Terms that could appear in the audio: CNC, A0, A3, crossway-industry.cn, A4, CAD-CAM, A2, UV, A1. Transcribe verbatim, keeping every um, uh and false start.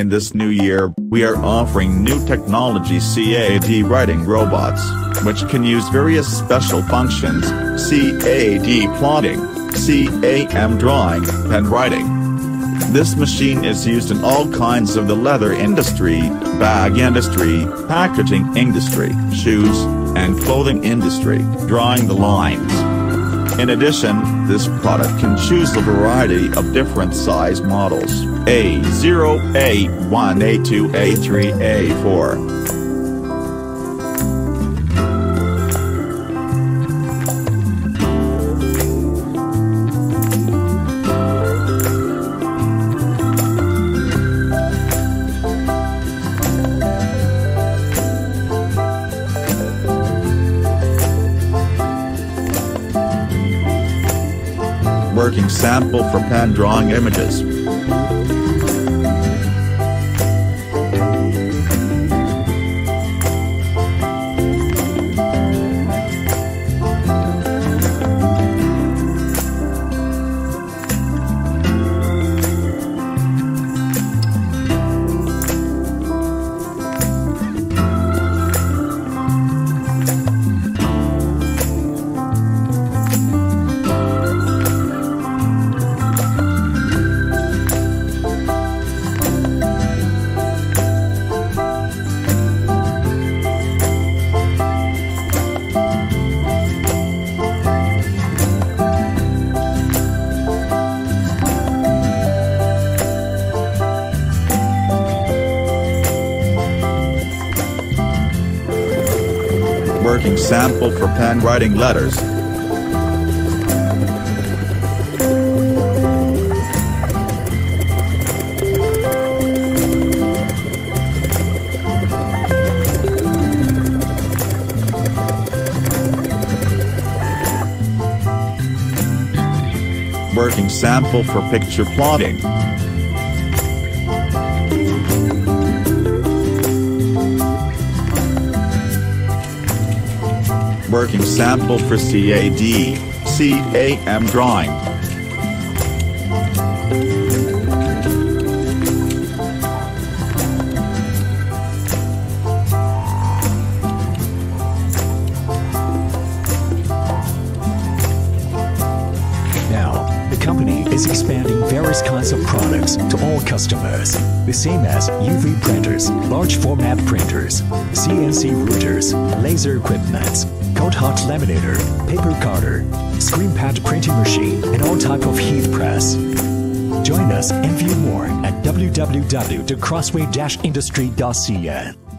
In this new year, we are offering new technology C A D writing robots, which can use various special functions, C A D plotting, C A M drawing, and writing. This machine is used in all kinds of the leather industry, bag industry, packaging industry, shoes, and clothing industry, drawing the lines. In addition, this product can choose a variety of different size models, A zero, A one, A two, A three, A four. Working sample for pen drawing images. Working sample for pen writing letters. Working sample for picture plotting. Working sample for C A D, C A M drawing. Now, the company is expanding various kinds of products to all customers, the same as U V printers, large format printers, C N C routers, laser equipments, cold hot laminator, paper cutter, screen pad printing machine, and all type of heat press. Join us and view more at w w w dot crossway dash industry dot c n.